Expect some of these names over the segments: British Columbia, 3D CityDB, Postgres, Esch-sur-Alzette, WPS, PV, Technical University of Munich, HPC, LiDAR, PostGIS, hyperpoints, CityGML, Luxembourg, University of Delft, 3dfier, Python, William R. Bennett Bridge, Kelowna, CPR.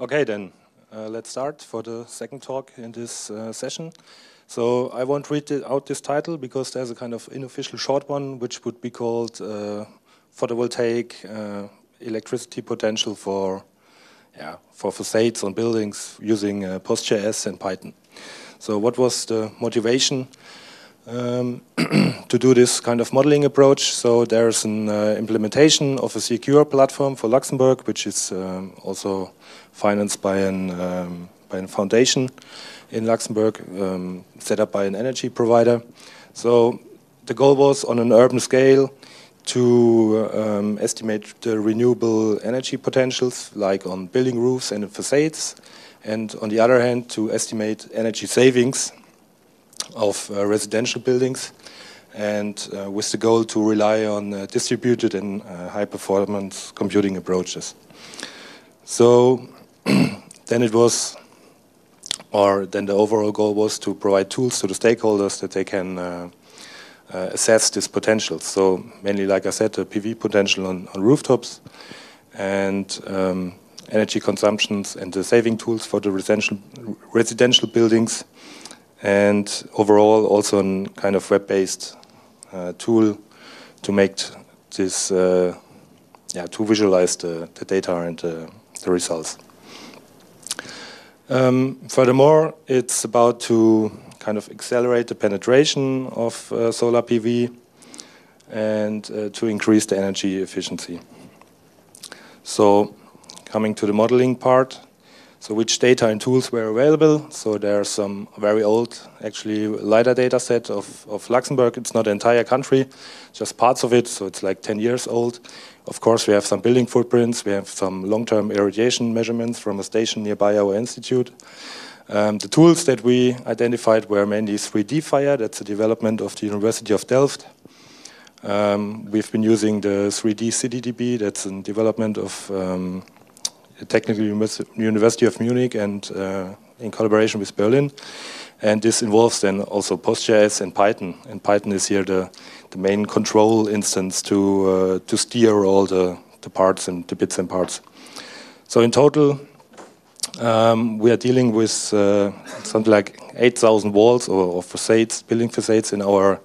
Okay, then let's start for the second talk in this session. So I won't read out this title because there's a kind of unofficial short one which would be called photovoltaic electricity potential for facades on buildings using PostGIS and Python. So what was the motivation to do this kind of modeling approach? So there's an implementation of a secure platform for Luxembourg, which is also financed by a foundation in Luxembourg, set up by an energy provider. So the goal was, on an urban scale, to estimate the renewable energy potentials, like on building roofs and facades, and on the other hand to estimate energy savings of residential buildings, and with the goal to rely on distributed and high-performance computing approaches. So then it was, or then the overall goal was to provide tools to the stakeholders that they can assess this potential. So mainly, like I said, the PV potential on rooftops, and energy consumptions and the saving tools for the residential buildings, and overall also a kind of web-based tool to make this, to visualize the data and the results. Furthermore, it's about to kind of accelerate the penetration of solar PV and to increase the energy efficiency. So coming to the modeling part, so which data and tools were available. So there are some very old, actually, LiDAR data set of Luxembourg. It's not the entire country, just parts of it, so it's like 10 years old. Of course, we have some building footprints, we have some long-term irradiation measurements from a station nearby our institute. The tools that we identified were mainly 3dfier, that's a development of the University of Delft. We've been using the 3D CityDB, that's a development of the Technical University of Munich, and in collaboration with Berlin. And this involves then also PostGIS and Python. And Python is here the main control instance to steer all the parts and the bits and parts. So in total, we are dealing with something like 8,000 walls or facades, building facades in our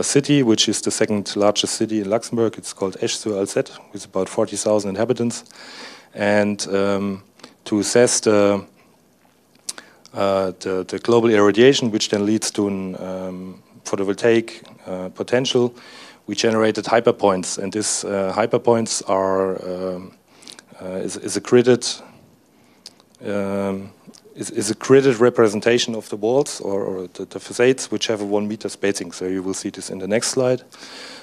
city, which is the second largest city in Luxembourg. It's called Esch-sur-Alzette, with about 40,000 inhabitants. And to assess the global irradiation, which then leads to an photovoltaic potential, we generated hyperpoints. And these hyperpoints is a gridded representation of the walls or the facades, which have a 1 meter spacing. So you will see this in the next slide.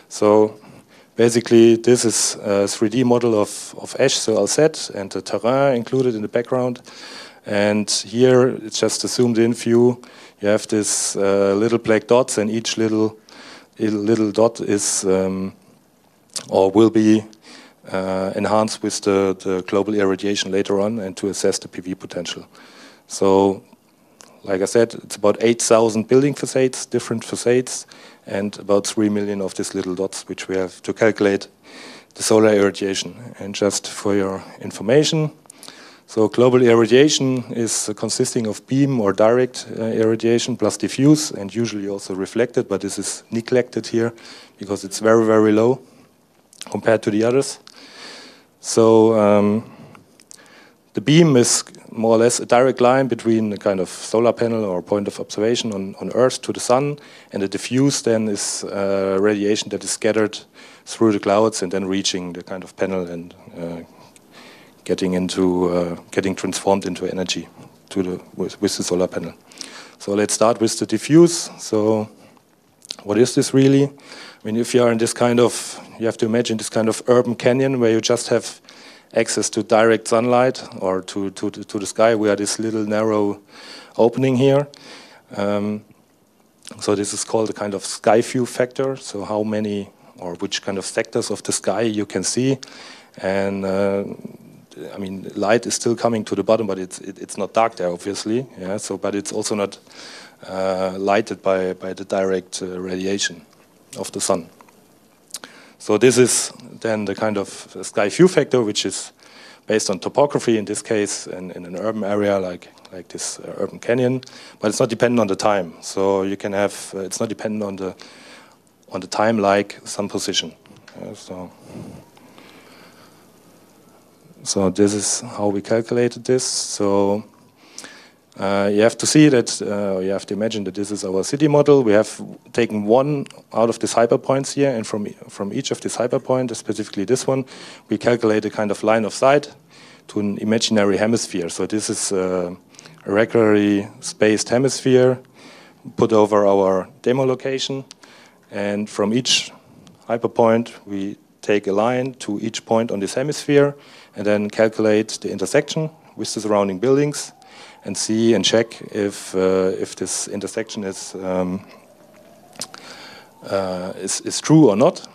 So basically, this is a 3D model of Esch-sur-Alzette and the terrain included in the background. And here, it's just a zoomed-in view. You have these little black dots, and each little dot is or will be enhanced with the global irradiation later on, and to assess the PV potential. So, like I said, it's about 8,000 building facades, different facades, and about 3 million of these little dots, which we have to calculate the solar irradiation. And just for your information, so global irradiation is consisting of beam or direct irradiation plus diffuse, and usually also reflected, but this is neglected here because it's very, very low compared to the others. So the beam is more or less a direct line between a kind of solar panel or point of observation on Earth to the sun, and the diffuse then is radiation that is scattered through the clouds and then reaching the kind of panel and getting transformed into energy with the solar panel. So let's start with the diffuse. So what is this really? I mean, if you are in this kind of, you have to imagine this kind of urban canyon where you just have access to direct sunlight or to the sky. We are this little narrow opening here. So this is called a kind of sky view factor. So how many or which kind of sectors of the sky you can see. And I mean, light is still coming to the bottom, but it's not dark there, obviously. Yeah. So, but it's also not lighted by the direct radiation of the sun. So this is then the kind of sky view factor, which is based on topography, in this case in an urban area like this urban canyon, but it's not dependent on the time. So you can have, it's not dependent on the time like some position. So this is how we calculated this. So you have to see that, you have to imagine that this is our city model. We have taken one out of the hyperpoints here, and from each of these hyperpoints, specifically this one, we calculate a kind of line of sight to an imaginary hemisphere. So this is a regularly spaced hemisphere put over our demo location, and from each hyperpoint we take a line to each point on this hemisphere and then calculate the intersection with the surrounding buildings and see and check if this intersection is true or not.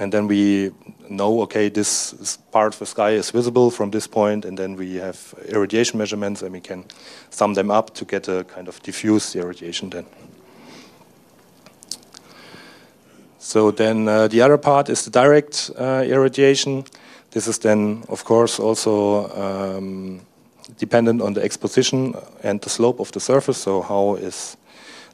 And then we know, okay, this part of the sky is visible from this point, and then we have irradiation measurements and we can sum them up to get a kind of diffuse irradiation then. So then the other part is the direct irradiation. This is then, of course, also dependent on the exposition and the slope of the surface. So how is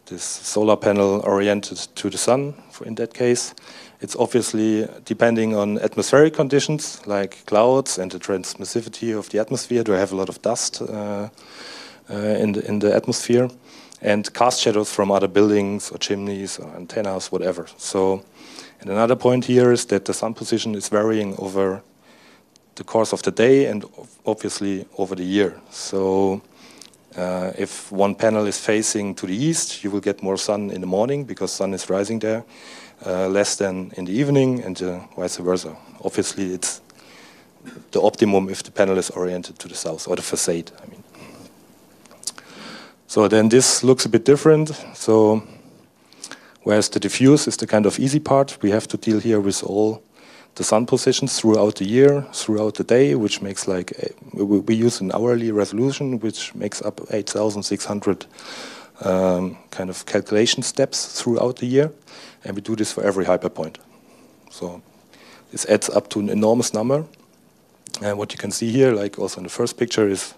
this solar panel oriented to the sun in that case? It's obviously depending on atmospheric conditions like clouds and the transmissivity of the atmosphere. Do I have a lot of dust in the atmosphere? And cast shadows from other buildings or chimneys or antennas, whatever. So, and another point here is that the sun position is varying over the course of the day and obviously over the year. So if one panel is facing to the east, you will get more sun in the morning because sun is rising there, less than in the evening, and vice versa. Obviously, it's the optimum if the panel is oriented to the south, or the facade, I mean. So then this looks a bit different. So whereas the diffuse is the kind of easy part, we have to deal here with all the sun positions throughout the year, throughout the day, which makes like, we use an hourly resolution, which makes up 8,600 kind of calculation steps throughout the year. And we do this for every hyperpoint. So this adds up to an enormous number. And what you can see here, like also in the first picture, is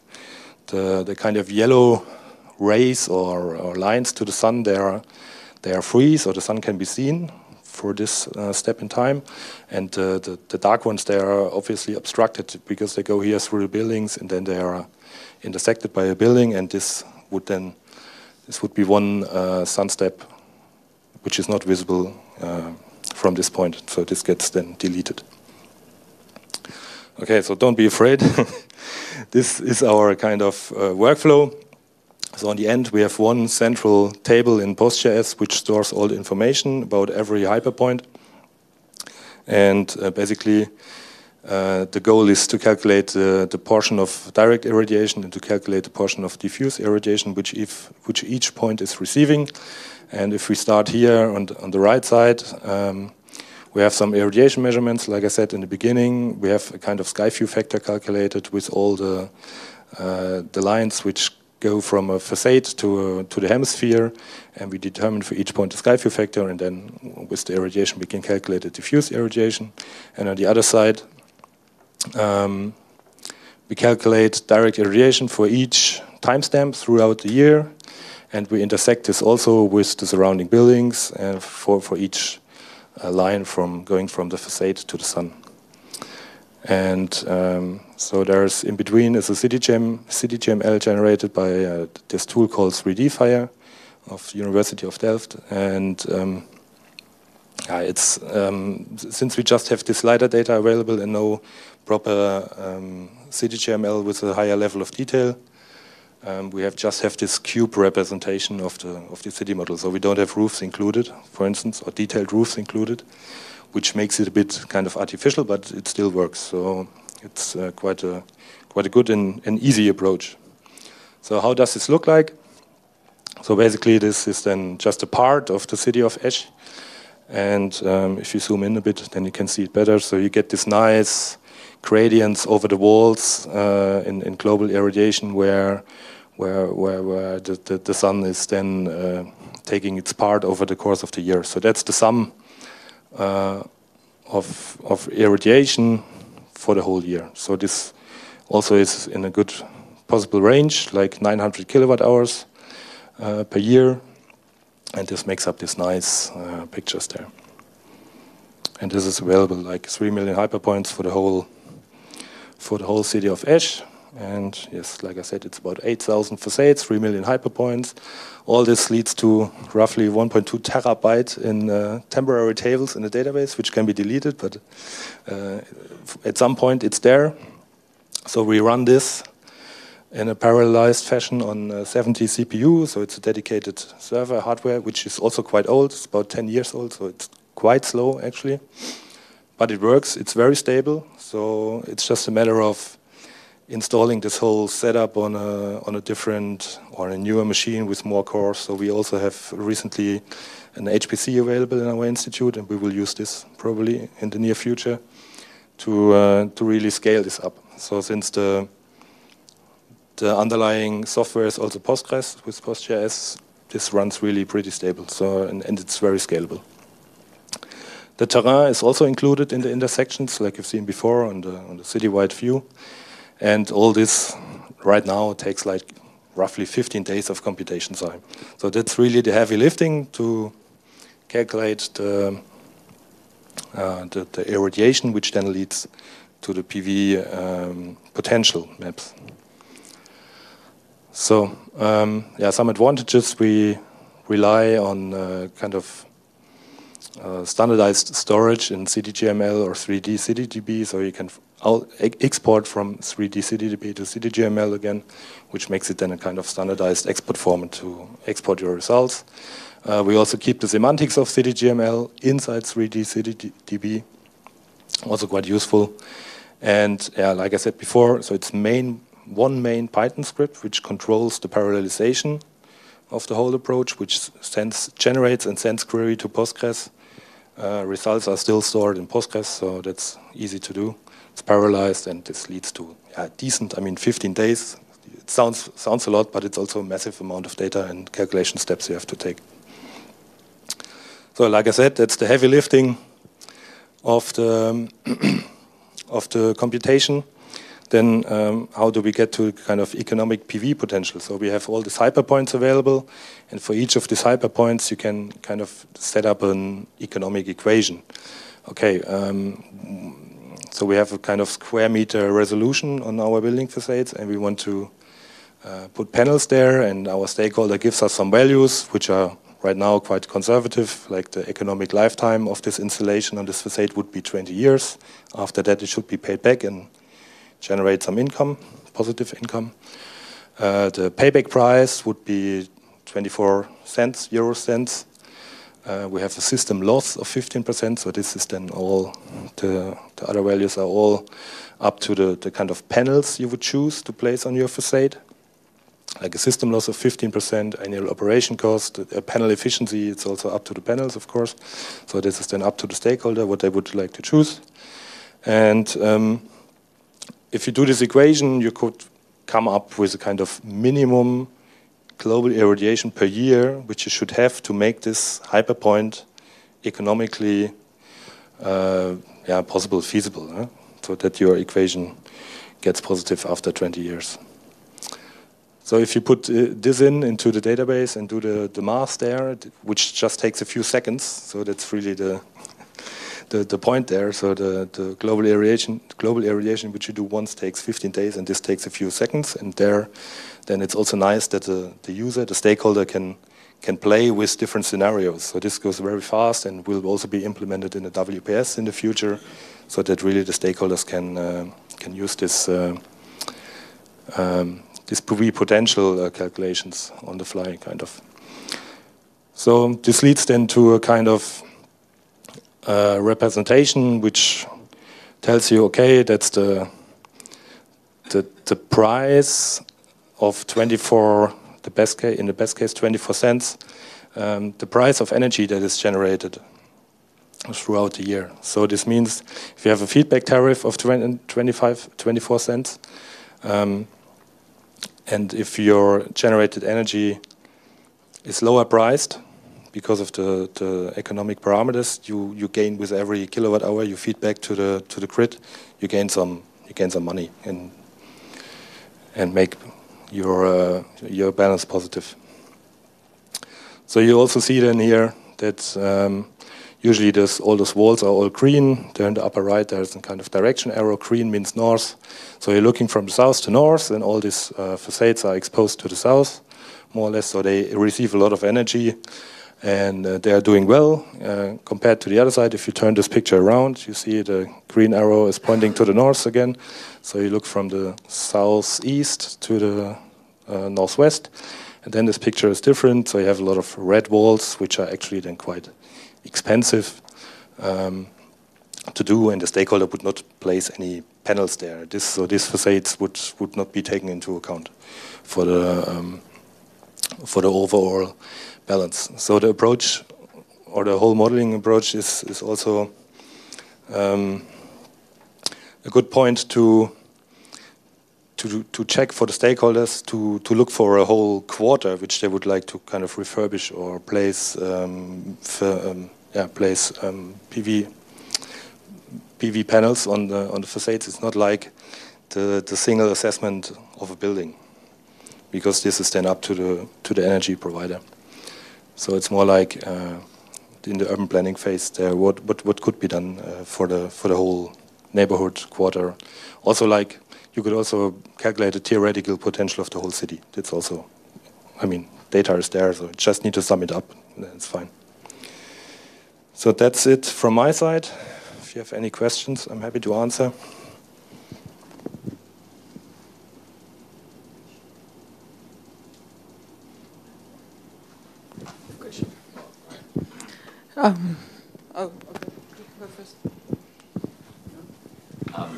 the kind of yellow rays or lines to the sun. They are free, so the sun can be seen for this step in time, and the dark ones, they are obviously obstructed because they go here through the buildings and then they are intersected by a building, and this would be one sun step which is not visible from this point, so this gets then deleted. Okay, so don't be afraid. This is our kind of workflow. So in the end, we have one central table in PostGIS which stores all the information about every hyperpoint. And basically, the goal is to calculate the portion of direct irradiation and to calculate the portion of diffuse irradiation which each point is receiving. And if we start here on the right side, we have some irradiation measurements, like I said in the beginning. We have a kind of sky view factor calculated with all the lines which go from a facade to the hemisphere, and we determine for each point the sky view factor, and then with the irradiation we can calculate the diffuse irradiation. And on the other side, we calculate direct irradiation for each timestamp throughout the year, and we intersect this also with the surrounding buildings and for each line going from the facade to the sun. And so there's in between is a CityGML generated by this tool called 3dfier of University of Delft. And yeah, it's since we just have this LiDAR data available and no proper CityGML with a higher level of detail, we just have this cube representation of the city model. So we don't have roofs included, for instance, or detailed roofs included, which makes it a bit kind of artificial, but it still works. So it's quite a good and easy approach. So how does this look like? So basically this is then just a part of the city of Esch. And if you zoom in a bit, then you can see it better. So you get this nice gradients over the walls in global irradiation where the sun is then taking its part over the course of the year. So that's the sum of irradiation for the whole year. So this Also it's in a good possible range, like 900 kilowatt hours per year. And this makes up these nice pictures there. And this is available like 3 million hyperpoints for the whole city of Esch. And yes, like I said, it's about 8,000 facades, 3 million hyperpoints. All this leads to roughly 1.2 terabyte in temporary tables in the database, which can be deleted, but at some point it's there. So we run this in a parallelized fashion on 70 CPU, so it's a dedicated server hardware, which is also quite old. It's about 10 years old, so it's quite slow actually. But it works, it's very stable, so it's just a matter of installing this whole setup on a different or a newer machine with more cores. So we also have recently an HPC available in our institute, and we will use this probably in the near future to really scale this up. So since the underlying software is also Postgres with PostGIS, this runs really pretty stable. So and it's very scalable. The terrain is also included in the intersections, like you've seen before on the citywide view. And all this right now takes like roughly 15 days of computation time. So that's really the heavy lifting to calculate the irradiation, which then leads to the PV potential maps. So yeah, some advantages: we rely on kind of standardized storage in CityGML or 3D CityDB, so you can export from 3D CityDB to CityGML again, which makes it then a kind of standardized export format to export your results. We also keep the semantics of CityGML inside 3D CityDB, also quite useful. And yeah, like I said before, so it's one main Python script which controls the parallelization of the whole approach, which generates and sends query to Postgres. Results are still stored in Postgres, so that's easy to do. It's parallelized, and this leads to decent, I mean, 15 days. It sounds a lot, but it's also a massive amount of data and calculation steps you have to take. So like I said, that's the heavy lifting of the computation. Then how do we get to kind of economic PV potential? So we have all these hyperpoints available, and for each of these hyperpoints you can kind of set up an economic equation. Okay, so we have a kind of square meter resolution on our building facades, and we want to put panels there, and our stakeholder gives us some values, which are right now quite conservative, like the economic lifetime of this installation on this facade would be 20 years. After that it should be paid back and generate some income, positive income. The payback price would be 24 euro cents. We have a system loss of 15%, so this is then all, the other values are all up to the kind of panels you would choose to place on your facade. Like a system loss of 15%, annual operation cost, a panel efficiency, it's also up to the panels, of course. So this is then up to the stakeholder, what they would like to choose. And if you do this equation, you could come up with a kind of minimum global irradiation per year, which you should have to make this hyperpoint economically possible, feasible, so that your equation gets positive after 20 years. So if you put this into the database and do the math there, which just takes a few seconds, so that's really the point there. So the global irradiation which you do once takes 15 days, and this takes a few seconds. And there, then it's also nice that the user, the stakeholder, can play with different scenarios. So this goes very fast and will also be implemented in the WPS in the future, so that really the stakeholders can use this this PV potential calculations on the fly, kind of. So this leads then to a kind of representation which tells you, okay, that's the price of 24, in the best case 24 cents, the price of energy that is generated throughout the year. So this means if you have a feedback tariff of 24 cents, and if your generated energy is lower priced because of the economic parameters, you gain with every kilowatt hour you feed back to the grid, you gain some money, and and make your balance positive. So you also see then here that usually all those walls are all green. There in the upper right there's some kind of direction arrow. Green means north. So you're looking from south to north, and all these facades are exposed to the south, more or less. So they receive a lot of energy, and they are doing well compared to the other side. If you turn this picture around, you see the green arrow is pointing to the north again. So you look from the southeast to the northwest, and then this picture is different. So you have a lot of red walls, which are actually then quite expensive to do, and the stakeholder would not place any panels there. So these facades would not be taken into account for the overall balance. So the approach, or the whole modeling approach, is also a good point to check for the stakeholders, to look for a whole quarter which they would like to kind of refurbish or place PV panels on the facades. It's not like the single assessment of a building, because this is then up to the energy provider. So it's more like in the urban planning phase, there what could be done for the whole neighborhood, quarter. Also, like, you could also calculate the theoretical potential of the whole city. That's also, I mean, data is there, so you just need to sum it up. It's fine. So that's it from my side. If you have any questions, I'm happy to answer. Oh, okay. Go first. Oh,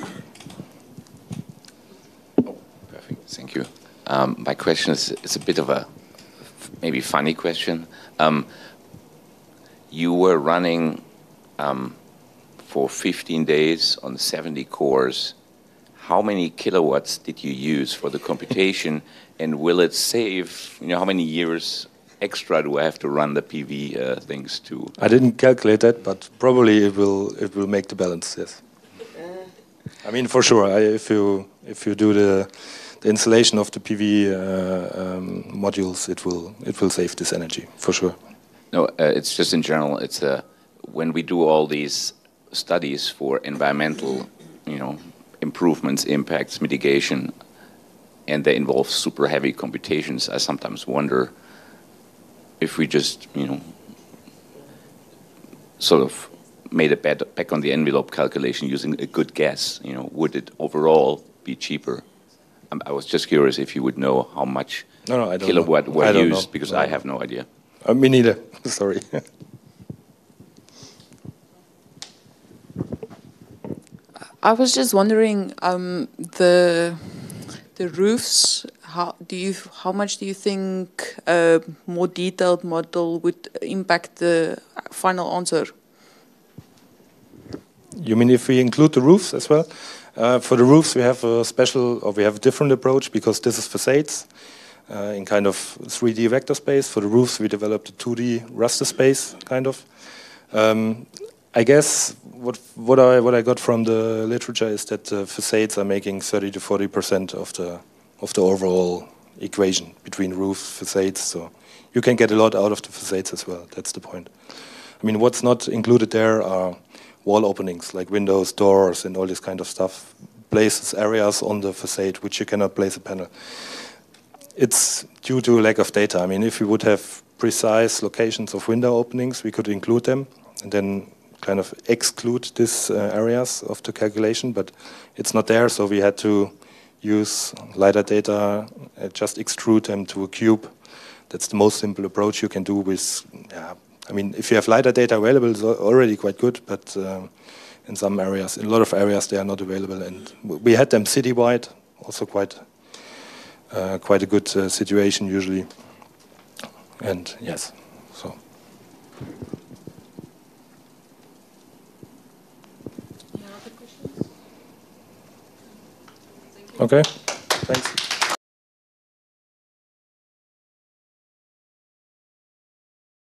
perfect. Thank you. My question is a bit of a maybe funny question. You were running for 15 days on 70 cores. How many kilowatts did you use for the computation, and will it save? You know, how many years extra do I have to run the PV things too? I didn't calculate that, but probably it will make the balance. Yes, I mean, for sure. If you do the installation of the PV modules, it will save this energy for sure. No, it's just in general. It's when we do all these studies for environmental, you know, improvements, impacts, mitigation, and they involve super heavy computations. I sometimes wonder if we just, you know, sort of made a back on the envelope calculation using a good guess, you know, would it overall be cheaper? I was just curious if you would know how much kilowatt were used, because I have no idea. Me neither. Sorry. I was just wondering the roofs. How much do you think a more detailed model would impact the final answer? You mean if we include the roofs as well? For the roofs, we have a special, or we have a different approach, because this is facades in kind of 3D vector space. For the roofs, we developed a 2D raster space kind of. I guess what I got from the literature is that the facades are making 30 to 40% of the overall equation between roofs, facades, so you can get a lot out of the facades as well. That's the point. I mean, what's not included there are wall openings, like windows, doors, and all this kind of stuff, places, areas on the facade which you cannot place a panel. It's due to lack of data. I mean, if we would have precise locations of window openings, we could include them and then kind of exclude these areas of the calculation, but it's not there, so we had to use LiDAR data, just extrude them to a cube. That's the most simple approach you can do with, I mean, if you have LiDAR data available, it's already quite good, but in some areas, in a lot of areas, they are not available. And we had them citywide, also quite a good situation usually. And yes, so. Okay, thanks.